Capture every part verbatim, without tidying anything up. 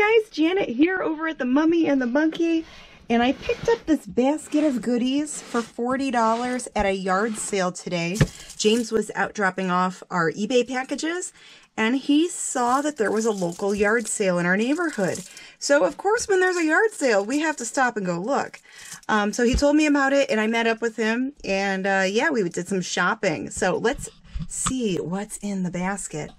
guys, Janet here over at The Mummy and the Monkey, and I picked up this basket of goodies for forty dollars at a yard sale today. James was out dropping off our eBay packages, and he saw that there was a local yard sale in our neighborhood. So, of course, when there's a yard sale, we have to stop and go look. Um, so he told me about it, and I met up with him, and uh, yeah, we did some shopping. So let's see what's in the basket.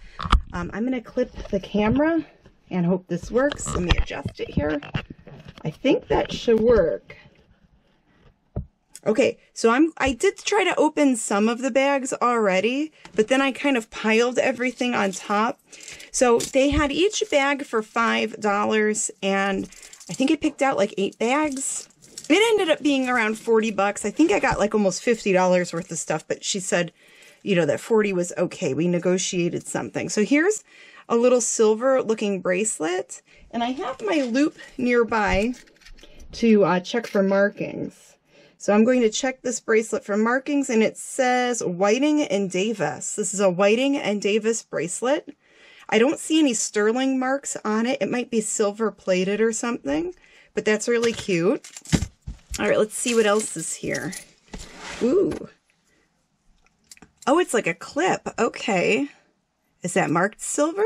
Um, I'm going to clip the camera and hope this works. Let me adjust it here. I think that should work. Okay, so I'm, I did try to open some of the bags already, but then I kind of piled everything on top. So they had each bag for five dollars, and I think I picked out like eight bags. It ended up being around forty bucks. I think I got like almost fifty dollars worth of stuff, but she said, you know, that forty was okay. We negotiated something. So here's a little silver looking bracelet, and I have my loop nearby to uh, check for markings. So I'm going to check this bracelet for markings, and it says Whiting and Davis. This is a Whiting and Davis bracelet. I don't see any sterling marks on it. It might be silver plated or something, but that's really cute. All right, let's see what else is here. Ooh. Oh, it's like a clip. Okay. Is that marked silver?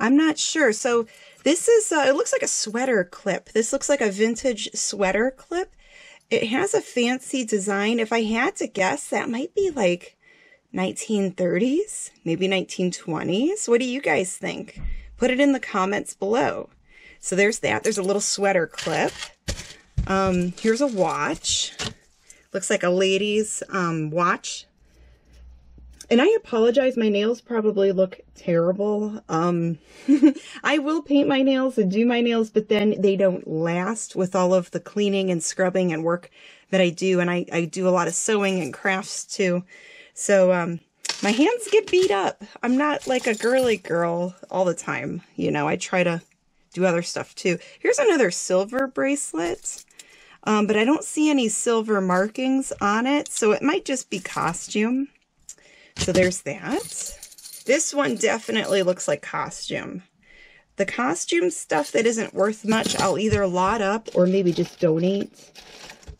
I'm not sure. So this is, uh, it looks like a sweater clip. This looks like a vintage sweater clip. It has a fancy design. If I had to guess, that might be like nineteen thirties, maybe nineteen twenties. What do you guys think? Put it in the comments below. So there's that. There's a little sweater clip. Um, here's a watch. Looks like a lady's um, watch. And I apologize. My nails probably look terrible. Um, I will paint my nails and do my nails, but then they don't last with all of the cleaning and scrubbing and work that I do. And I, I do a lot of sewing and crafts too. So um, my hands get beat up. I'm not like a girly girl all the time. You know, I try to do other stuff too. Here's another silver bracelet, um, but I don't see any silver markings on it. So it might just be costume. So there's that. This one definitely looks like costume. The costume stuff that isn't worth much, I'll either lot up or maybe just donate.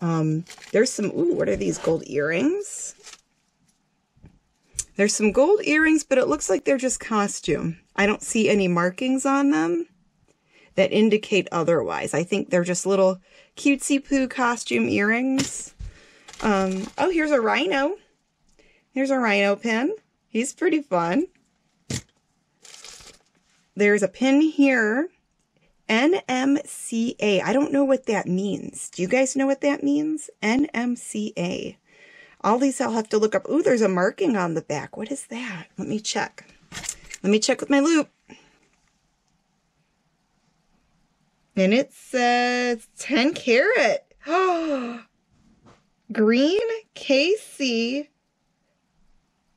Um, there's some, ooh, what are these gold earrings? There's some gold earrings, but it looks like they're just costume. I don't see any markings on them that indicate otherwise. I think they're just little cutesy-poo costume earrings. Um, oh, here's a rhino. Here's a rhino pin. He's pretty fun. There's a pin here, N M C A. I don't know what that means. Do you guys know what that means? N M C A. All these I'll have to look up. Ooh, there's a marking on the back. What is that? Let me check. Let me check with my loop. And it says ten carat. Oh, green K C.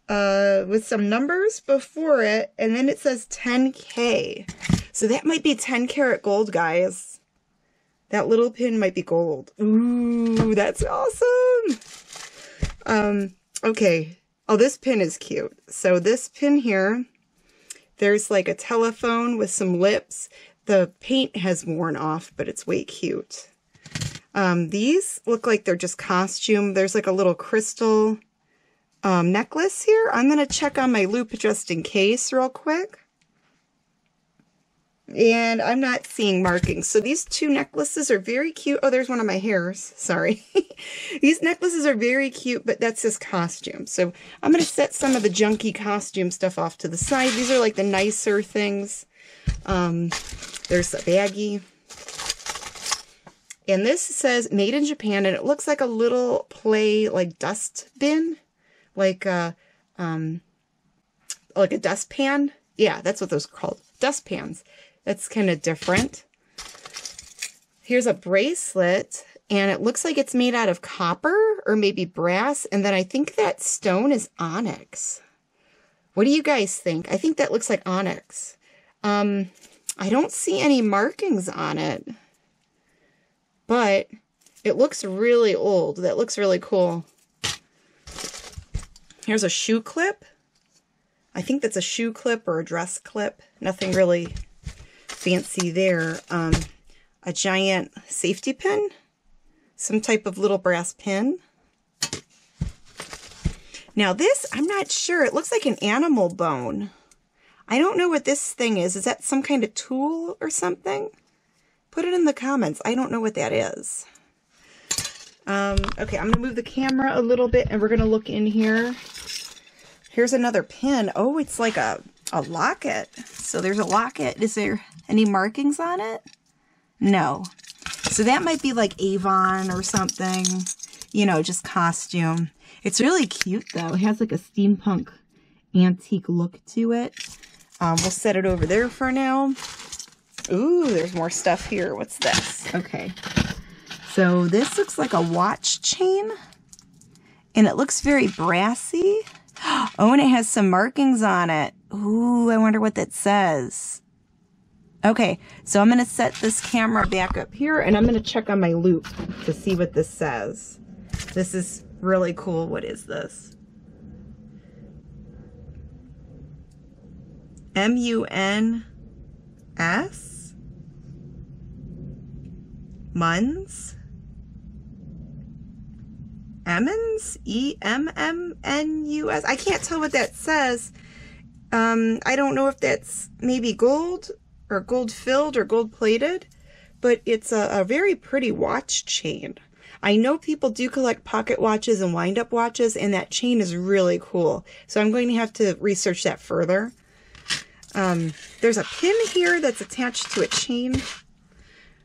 Uh, with some numbers before it, and then it says ten K. So that might be ten karat gold, guys. That little pin might be gold. Ooh, that's awesome. Um, okay. Oh, this pin is cute. So this pin here, there's like a telephone with some lips. The paint has worn off, but it's way cute. Um, these look like they're just costume. There's like a little crystal Um, necklace here. I'm going to check on my loop just in case real quick. And I'm not seeing markings. So these two necklaces are very cute. Oh, there's one of my hairs. Sorry. These necklaces are very cute, but that's this costume. So I'm going to set some of the junky costume stuff off to the side. These are like the nicer things. Um, there's a baggie. And this says made in Japan, and it looks like a little play like dust bin. Like a, um, like a dustpan. Yeah, that's what those are called. Dustpans. That's kind of different. Here's a bracelet, and it looks like it's made out of copper or maybe brass. And then I think that stone is onyx. What do you guys think? I think that looks like onyx. Um, I don't see any markings on it, but it looks really old. That looks really cool. Here's a shoe clip. I think that's a shoe clip or a dress clip. Nothing really fancy there. Um, a giant safety pin, some type of little brass pin. Now this, I'm not sure, it looks like an animal bone. I don't know what this thing is. Is that some kind of tool or something? Put it in the comments. I don't know what that is. Um, okay, I'm going to move the camera a little bit and we're going to look in here. Here's another pin. Oh, it's like a, a locket. So there's a locket. Is there any markings on it? No. So that might be like Avon or something, you know, just costume. It's really cute though. It has like a steampunk antique look to it. Um, we'll set it over there for now. Ooh, there's more stuff here. What's this? Okay. So this looks like a watch chain, and it looks very brassy. Oh, and it has some markings on it. Ooh, I wonder what that says. Okay, so I'm going to set this camera back up here, and I'm going to check on my loop to see what this says. This is really cool. What is this? M U N S? Muns? Emmons? E M M N U S. I can't tell what that says. Um, I don't know if that's maybe gold or gold filled or gold plated, but it's a, a very pretty watch chain. I know people do collect pocket watches and wind up watches, and that chain is really cool. So I'm going to have to research that further. Um, there's a pin here that's attached to a chain.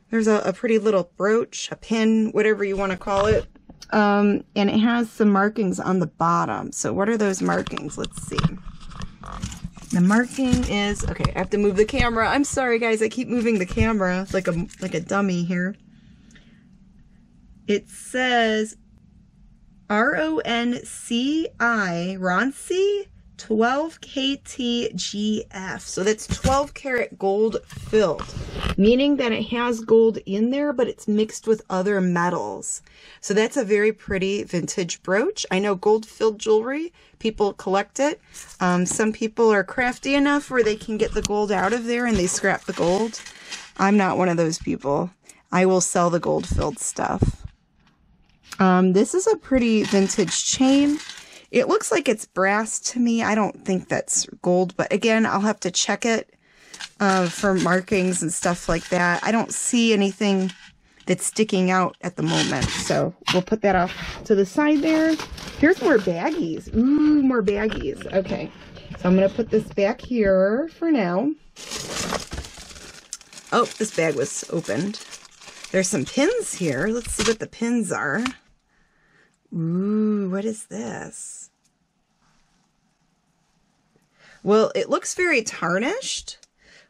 There's a, a pretty little brooch, a pin, whatever you want to call it. Um, and it has some markings on the bottom. So what are those markings? Let's see. The marking is, okay, I have to move the camera. I'm sorry guys, I keep moving the camera like a, like a dummy here. It says R O N C I, Ronci, twelve K T G F. So that's twelve karat gold filled, meaning that it has gold in there, but it's mixed with other metals. So that's a very pretty vintage brooch. I know gold filled jewelry, people collect it. Um, some people are crafty enough where they can get the gold out of there and they scrap the gold. I'm not one of those people. I will sell the gold filled stuff. Um, this is a pretty vintage chain. It looks like it's brass to me. I don't think that's gold, but again, I'll have to check it uh, for markings and stuff like that. I don't see anything that's sticking out at the moment, so we'll put that off to the side there. Here's more baggies. Ooh, more baggies. Okay, so I'm going to put this back here for now. Oh, this bag was opened. There's some pins here. Let's see what the pins are. Ooh, what is this? Well, it looks very tarnished,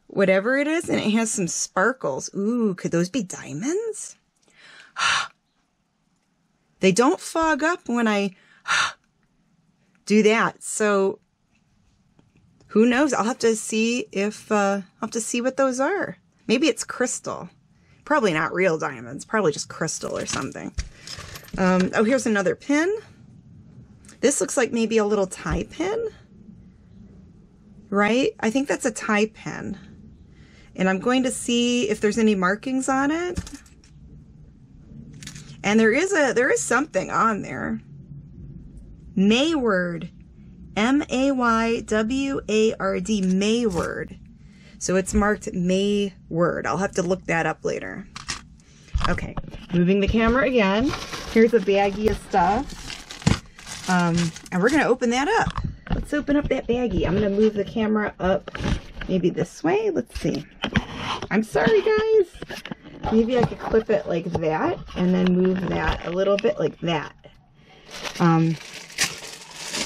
whatever it is, and it has some sparkles. Ooh, could those be diamonds? They don't fog up when I do that, so who knows? I'll have to see if uh, I'll have to see what those are. Maybe it's crystal. Probably not real diamonds. Probably just crystal or something. Um, oh, here's another pin. This looks like maybe a little tie pin, right? I think that's a tie pin. And I'm going to see if there's any markings on it. And there is a, there is something on there. Mayward, M A Y W A R D, Mayward. So it's marked Mayward. I'll have to look that up later. Okay, moving the camera again. Here's a baggie of stuff. Um, and we're going to open that up. Let's open up that baggie. I'm going to move the camera up maybe this way. Let's see. I'm sorry, guys. Maybe I could clip it like that and then move that a little bit like that. Um,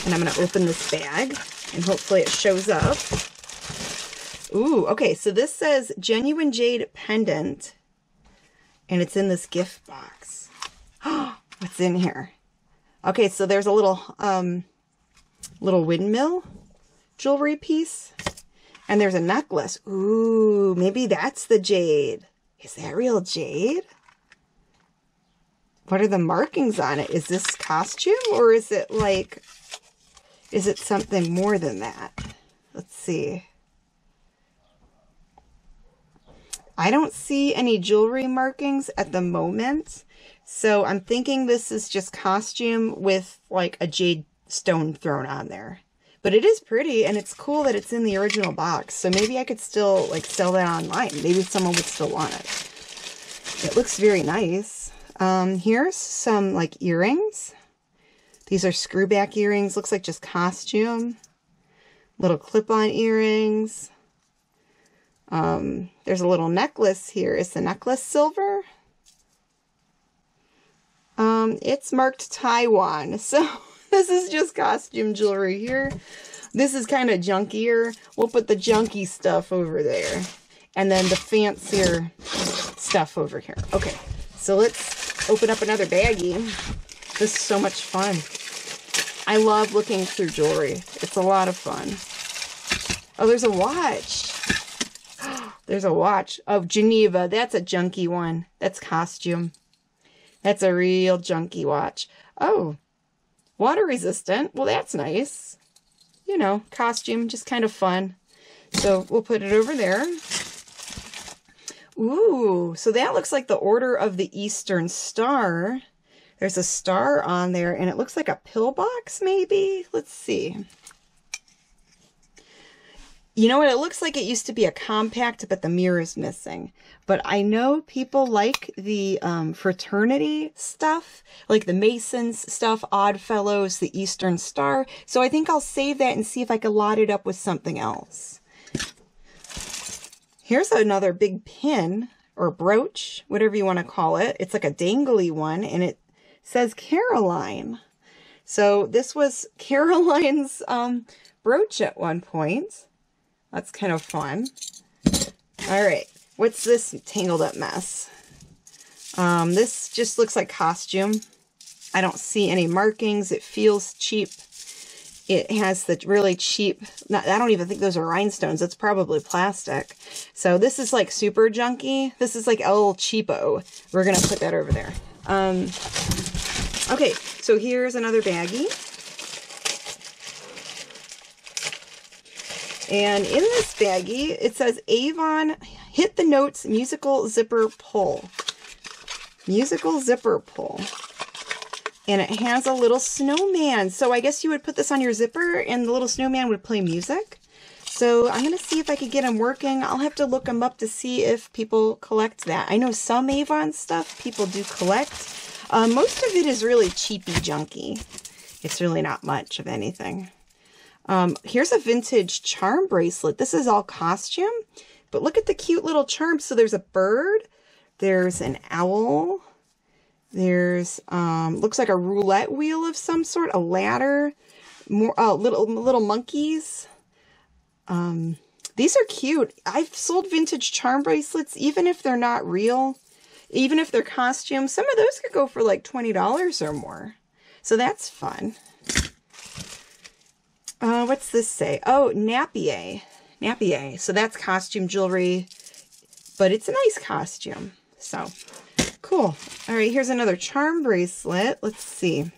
and I'm going to open this bag and hopefully it shows up. Ooh, okay. So this says Genuine Jade Pendant. And it's in this gift box. Oh, what's in here? Okay, so there's a little um, little windmill jewelry piece. And there's a necklace. Ooh, maybe that's the jade. Is that real jade? What are the markings on it? Is this costume or is it like, is it something more than that? Let's see. I don't see any jewelry markings at the moment, so I'm thinking this is just costume with like a jade stone thrown on there. But it is pretty, and it's cool that it's in the original box, so maybe I could still like sell that online. Maybe someone would still want it. It looks very nice. Um, here's some like earrings. These are screw back earrings. Looks like just costume. Little clip-on earrings. Um, there's a little necklace here. Is the necklace silver? Um, it's marked Taiwan. So this is just costume jewelry here. This is kind of junkier. We'll put the junky stuff over there. And then the fancier stuff over here. Okay, so let's open up another baggie. This is so much fun. I love looking through jewelry. It's a lot of fun. Oh, there's a watch. There's a watch of Geneva. That's a junky one. That's costume. That's a real junky watch. Oh, water resistant. Well, that's nice. You know, costume, just kind of fun. So we'll put it over there. Ooh, so that looks like the Order of the Eastern Star. There's a star on there, and it looks like a pillbox, maybe? Let's see. You know what? It looks like it used to be a compact, but the mirror is missing. But I know people like the um, fraternity stuff, like the Masons stuff, Oddfellows, the Eastern Star. So I think I'll save that and see if I can lot it up with something else. Here's another big pin, or brooch, whatever you want to call it. It's like a dangly one, and it says Caroline. So this was Caroline's um, brooch at one point. That's kind of fun. All right, what's this tangled up mess? Um, this just looks like costume. I don't see any markings. It feels cheap. It has the really cheap, not, I don't even think those are rhinestones. It's probably plastic. So this is like super junky. This is like El Cheapo. We're gonna put that over there. Um, Okay, so here's another baggie. And in this baggie, it says Avon Hit the Notes Musical Zipper Pull. Musical Zipper Pull. And it has a little snowman. So I guess you would put this on your zipper and the little snowman would play music. So I'm going to see if I could get them working. I'll have to look them up to see if people collect that. I know some Avon stuff people do collect. Uh, most of it is really cheapy junky. It's really not much of anything. Um, here's a vintage charm bracelet. This is all costume, but look at the cute little charms. So there's a bird, there's an owl, there's um, looks like a roulette wheel of some sort, a ladder, more oh, little little monkeys. Um, these are cute. I've sold vintage charm bracelets, even if they're not real. Even if they're costumes, some of those could go for like twenty dollars or more. So that's fun. Uh, what's this say? Oh, Napier. Napier. So that's costume jewelry, but it's a nice costume. So cool. All right, here's another charm bracelet. Let's see.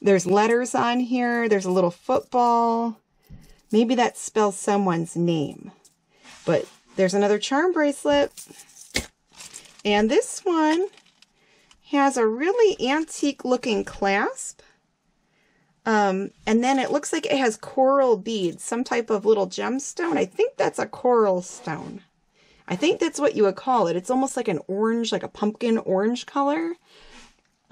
There's letters on here. There's a little football. Maybe that spells someone's name. But there's another charm bracelet. And this one has a really antique looking clasp. Um, and then it looks like it has coral beads, some type of little gemstone. I think that's a coral stone. I think that's what you would call it. It's almost like an orange, like a pumpkin orange color.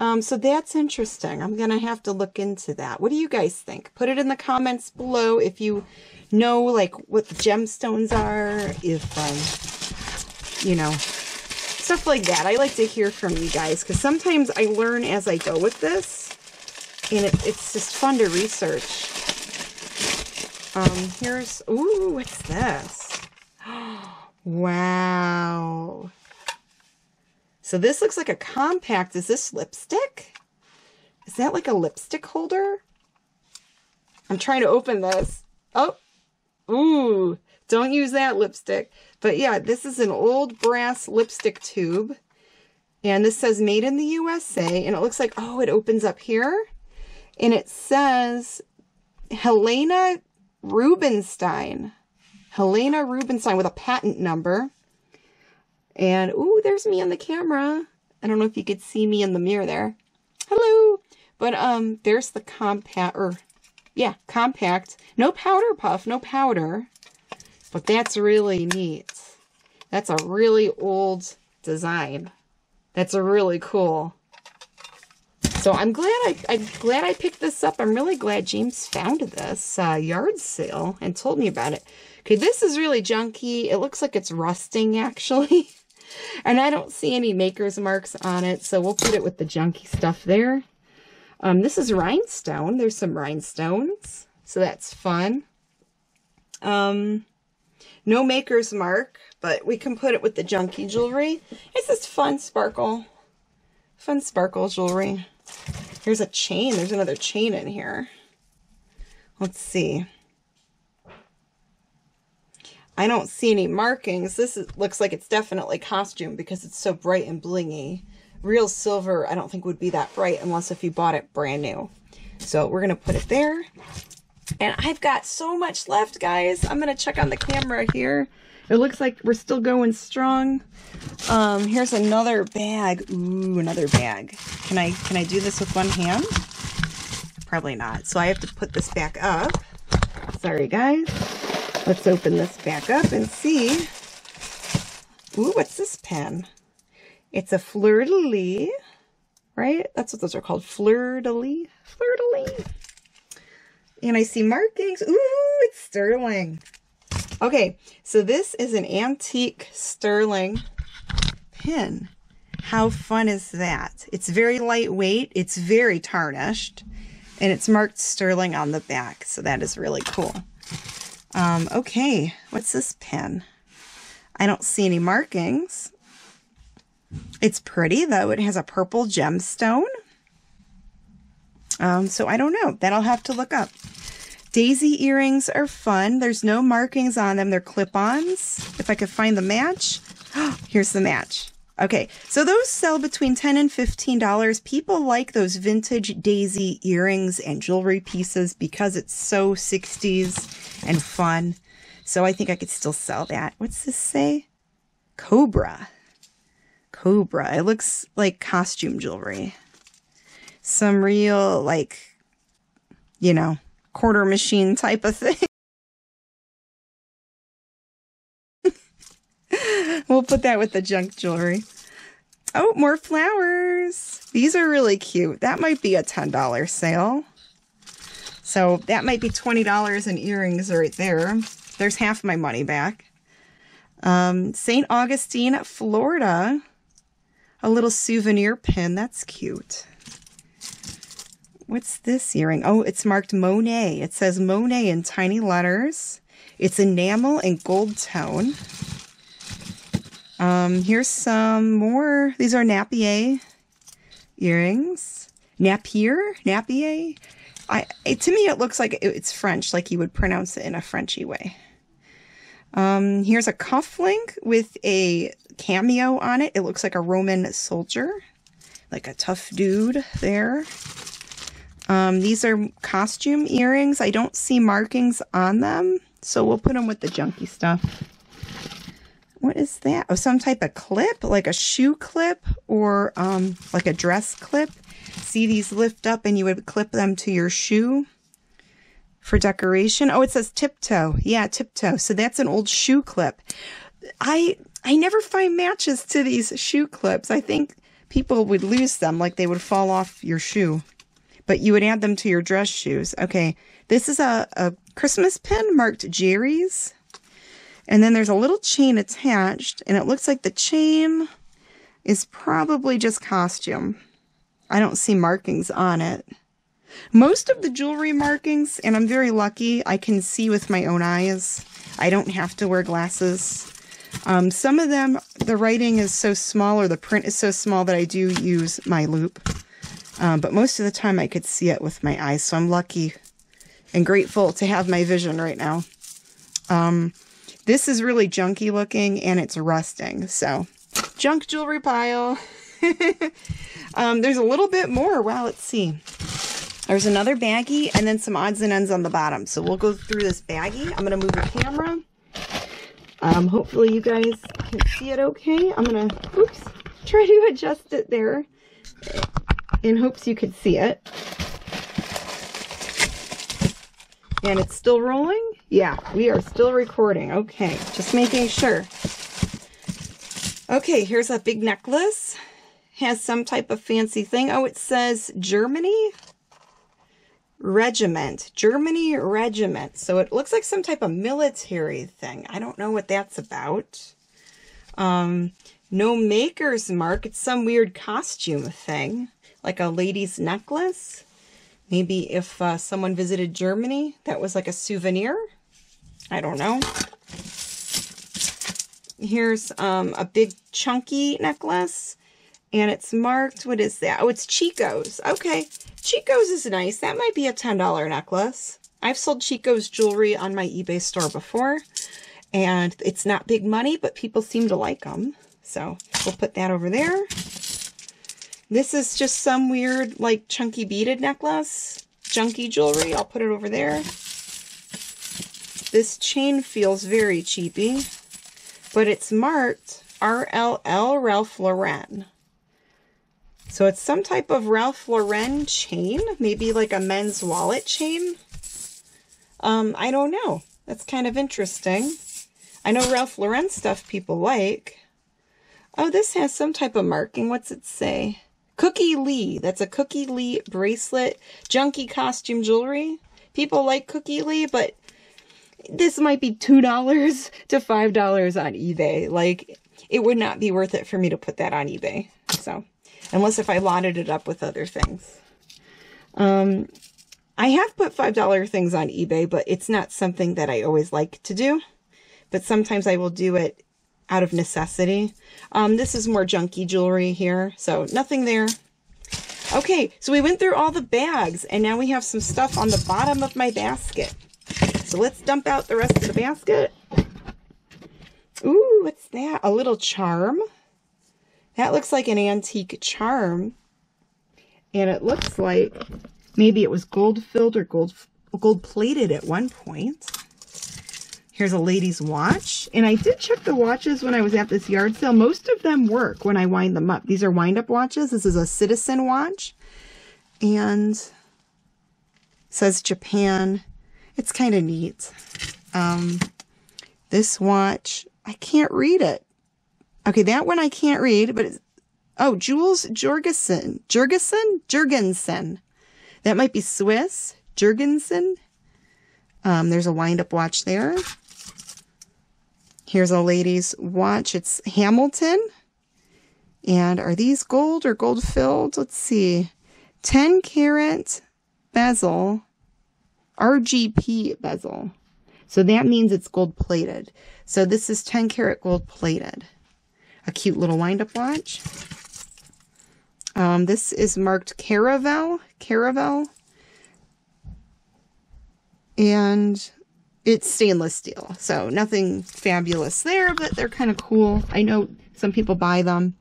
Um, so that's interesting. I'm going to have to look into that. What do you guys think? Put it in the comments below if you know like what the gemstones are, if, um, you know, stuff like that. I like to hear from you guys because sometimes I learn as I go with this, and it, it's just fun to research. Um, here's, ooh, what's this? Wow. So this looks like a compact. Is this lipstick? Is that like a lipstick holder? I'm trying to open this. Oh, ooh. Don't use that lipstick. But yeah, this is an old brass lipstick tube. And this says made in the U S A. And it looks like, oh, it opens up here. And it says Helena Rubinstein. Helena Rubinstein with a patent number. And, ooh, there's me on the camera. I don't know if you could see me in the mirror there. Hello. But, um, there's the compact, or, yeah, compact. No powder puff, no powder. But that's really neat. That's a really old design. That's a really cool. So I'm glad I, I'm glad I picked this up. I'm really glad James found this uh, yard sale and told me about it. Okay, this is really junky. It looks like it's rusting, actually. And I don't see any maker's marks on it, so we'll put it with the junky stuff there. Um, this is rhinestone. There's some rhinestones, so that's fun. Um, no maker's mark, but we can put it with the junky jewelry. It's this fun sparkle, fun sparkle jewelry. Here's a chain. There's another chain in here. Let's see. I don't see any markings. This is, looks like it's definitely costume because it's so bright and blingy. Real silver, I don't think would be that bright unless if you bought it brand new. So we're going to put it there. And I've got so much left, guys. I'm going to check on the camera here. It looks like we're still going strong. Um, here's another bag. Ooh, another bag. Can I, can I do this with one hand? Probably not. So I have to put this back up. Sorry, guys. Let's open this back up and see. Ooh, what's this pen? It's a fleur-de-lis, right? That's what those are called, fleur-de-lis, fleur-de-lis. And I see markings. Ooh, it's sterling. Okay, so this is an antique sterling pin. How fun is that? It's very lightweight, it's very tarnished, and it's marked sterling on the back, so that is really cool. Um, okay, what's this pin? I don't see any markings. It's pretty, though. It has a purple gemstone. Um, so I don't know. That'll have to look up. Daisy earrings are fun. There's no markings on them. They're clip-ons. If I could find the match. Here's the match. Okay, so those sell between ten and fifteen dollars. People like those vintage daisy earrings and jewelry pieces because it's so sixties and fun. So I think I could still sell that. What's this say? Cobra. Cobra. It looks like costume jewelry. Some real, like, you know, quarter machine type of thing. We'll put that with the junk jewelry. Oh, more flowers. These are really cute. That might be a ten dollar sale. So that might be twenty dollars in earrings right there. There's half my money back. Um, Saint Augustine, Florida. A little souvenir pin. That's cute. What's this earring? Oh, it's marked Monet. It says Monet in tiny letters. It's enamel and gold tone. Um, here's some more. These are Napier earrings. Napier? Napier? I, it, to me, it looks like it, it's French, like you would pronounce it in a Frenchy way. Um, here's a cufflink with a cameo on it. It looks like a Roman soldier, like a tough dude there. Um, these are costume earrings. I don't see markings on them, so we'll put them with the junky stuff. What is that? Oh, some type of clip, like a shoe clip or um, like a dress clip. See, these lift up and you would clip them to your shoe. For decoration. Oh, it says tiptoe. Yeah, tiptoe. So that's an old shoe clip. I I never find matches to these shoe clips. I think people would lose them, like they would fall off your shoe. But you would add them to your dress shoes. Okay, this is a, a Christmas pin marked Jerry's. And then there's a little chain attached, and it looks like the chain is probably just costume. I don't see markings on it. Most of the jewelry markings, and I'm very lucky, I can see with my own eyes. I don't have to wear glasses. Um, some of them, the writing is so small or the print is so small that I do use my loop. Um, but most of the time I could see it with my eyes, so I'm lucky and grateful to have my vision right now. Um, this is really junky looking, and it's rusting, so junk jewelry pile. um, there's a little bit more. Wow, let's see. There's another baggie and then some odds and ends on the bottom. So we'll go through this baggie. I'm going to move the camera. Um, hopefully you guys can see it okay. I'm gonna, oops, try to adjust it there in hopes you could see it. And it's still rolling? Yeah, we are still recording. Okay, just making sure. Okay, here's a big necklace. Has some type of fancy thing. Oh, it says Germany Regiment. Germany Regiment. So it looks like some type of military thing. I don't know what that's about. Um, no maker's mark. It's some weird costume thing, like a lady's necklace. Maybe if uh, someone visited Germany, that was like a souvenir. I don't know. Here's um, a big chunky necklace. And it's marked, what is that? Oh, it's Chico's. Okay, Chico's is nice. That might be a ten dollar necklace. I've sold Chico's jewelry on my eBay store before. And it's not big money, but people seem to like them. So we'll put that over there. This is just some weird, like, chunky beaded necklace. Junky jewelry. I'll put it over there. This chain feels very cheapy, but it's marked R L L, Ralph Lauren. So it's some type of Ralph Lauren chain, maybe like a men's wallet chain. Um, I don't know. That's kind of interesting. I know Ralph Lauren stuff people like. Oh, this has some type of marking. What's it say? Cookie Lee. That's a Cookie Lee bracelet. Junky costume jewelry. People like Cookie Lee, but this might be two dollars to five dollars on eBay. Like, it would not be worth it for me to put that on eBay. So, unless if I lotted it up with other things. Um, I have put five dollar things on eBay, but it's not something that I always like to do. But sometimes I will do it out of necessity. Um, this is more junky jewelry here, so nothing there. Okay, so we went through all the bags, and now we have some stuff on the bottom of my basket. So let's dump out the rest of the basket. Ooh, what's that? A little charm. That looks like an antique charm. And it looks like maybe it was gold-filled or gold, gold-plated at one point. Here's a lady's watch, and I did check the watches when I was at this yard sale. Most of them work when I wind them up. These are wind-up watches. This is a Citizen watch, and it says Japan. It's kind of neat. Um, this watch, I can't read it. Okay, that one I can't read, but it's, oh, Jules Jürgensen. Jürgensen? Jürgensen. That might be Swiss. Jürgensen. Um, there's a wind-up watch there. Here's a lady's watch. It's Hamilton. And are these gold or gold filled? Let's see. ten karat bezel. R G P bezel. So that means it's gold plated. So this is ten karat gold plated. A cute little wind-up watch. Um, this is marked Caravelle. Caravelle. And it's stainless steel, so nothing fabulous there, but they're kind of cool. I know some people buy them.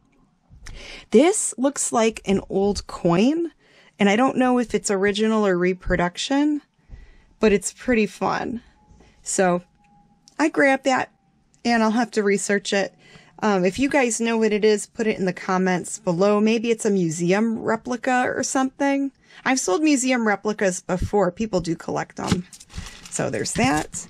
This looks like an old coin, and I don't know if it's original or reproduction, but it's pretty fun. So I grabbed that, and I'll have to research it. Um, if you guys know what it is, put it in the comments below. Maybe it's a museum replica or something. I've sold museum replicas before. People do collect them. So there's that.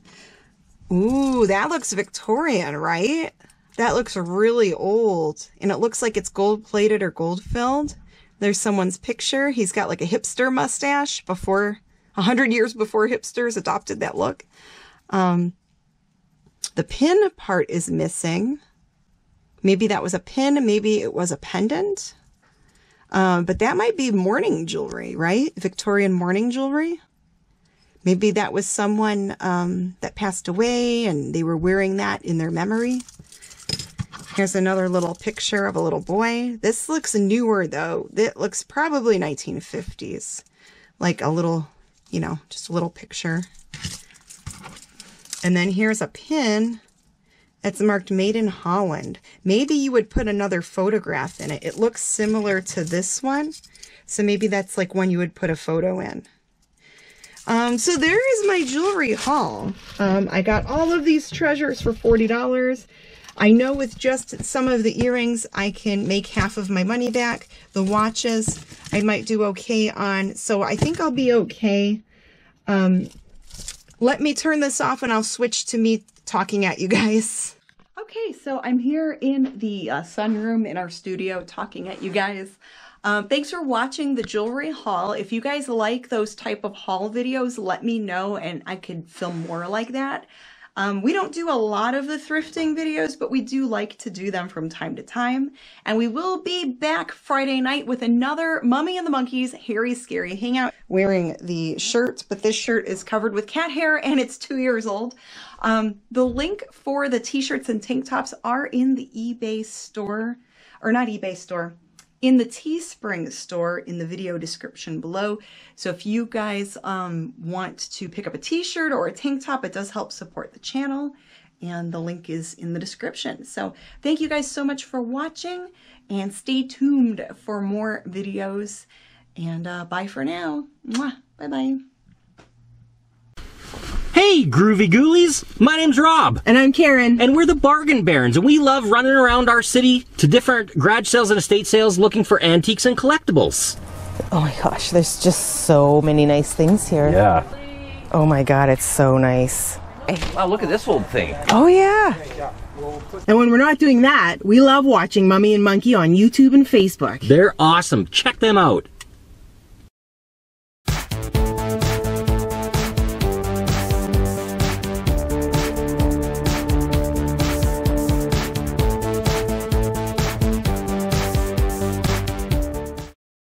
Ooh, that looks Victorian, right? That looks really old. And it looks like it's gold-plated or gold-filled. There's someone's picture. He's got like a hipster mustache before, one hundred years before hipsters adopted that look. Um, the pin part is missing. Maybe that was a pin. Maybe it was a pendant. Um, but that might be mourning jewelry, right? Victorian mourning jewelry. Maybe that was someone um, that passed away and they were wearing that in their memory. Here's another little picture of a little boy. This looks newer, though. That looks probably nineteen fifties. Like a little, you know, just a little picture. And then here's a pin that's marked Made in Holland. Maybe you would put another photograph in it. It looks similar to this one. So maybe that's like one you would put a photo in. Um, so there is my jewelry haul. Um, I got all of these treasures for forty dollars. I know with just some of the earrings, I can make half of my money back. The watches, I might do okay on. So I think I'll be okay. Um, let me turn this off and I'll switch to me talking at you guys. Okay, so I'm here in the uh, sunroom in our studio talking at you guys. Um, thanks for watching the jewelry haul. If you guys like those type of haul videos, let me know and I could film more like that. Um, we don't do a lot of the thrifting videos, but we do like to do them from time to time. And we will be back Friday night with another Mummy and the Monkeys Hairy Scary Hangout. Wearing the shirt, but this shirt is covered with cat hair and it's two years old. Um, the link for the t-shirts and tank tops are in the eBay store, or not eBay store, in the Teespring store in the video description below. So if you guys um, want to pick up a t-shirt or a tank top, it does help support the channel, and the link is in the description. So thank you guys so much for watching, and stay tuned for more videos, and uh, bye for now. Bye-bye. Hey, Groovy Ghoulies! My name's Rob. And I'm Karen. And we're the Bargain Barons, and we love running around our city to different garage sales and estate sales looking for antiques and collectibles. Oh my gosh, there's just so many nice things here. Yeah. Oh my god, it's so nice. Wow, look at this old thing. Oh yeah. And when we're not doing that, we love watching Mummy and Monkey on YouTube and Facebook. They're awesome. Check them out.